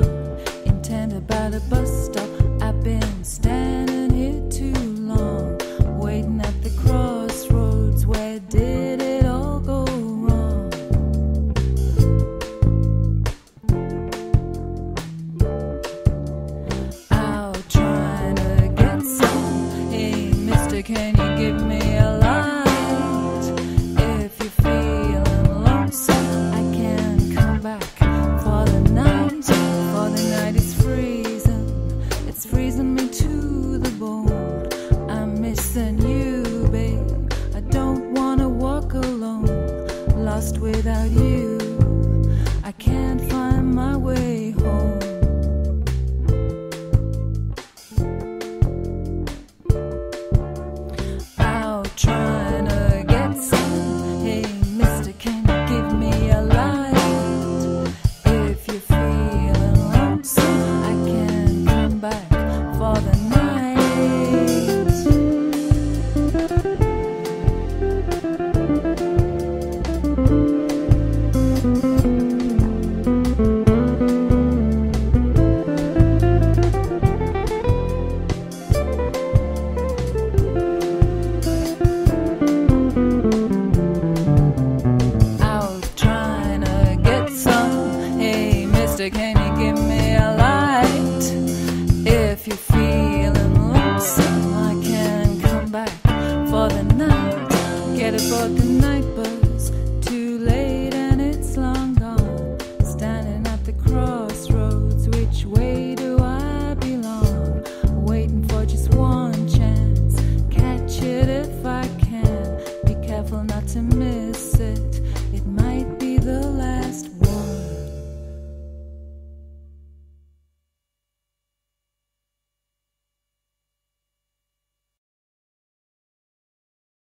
from, intended by the bus stop. I've been standing here too long, waiting at the crossroads. Where did it all go wrong? I'm trying to get some. Hey, mister, can you give me a light? If you're feeling lonesome, I can come back for the night. For the night is freezing. It's freezing me to the bone. I'm missing you, babe. I don't wanna walk alone, lost without you. I can't find my way home. Out trying to get some. Hey, mister, can you give me a light? If you're feeling lonesome, I can come back for the night. Can you give me a light if you're feeling lonesome?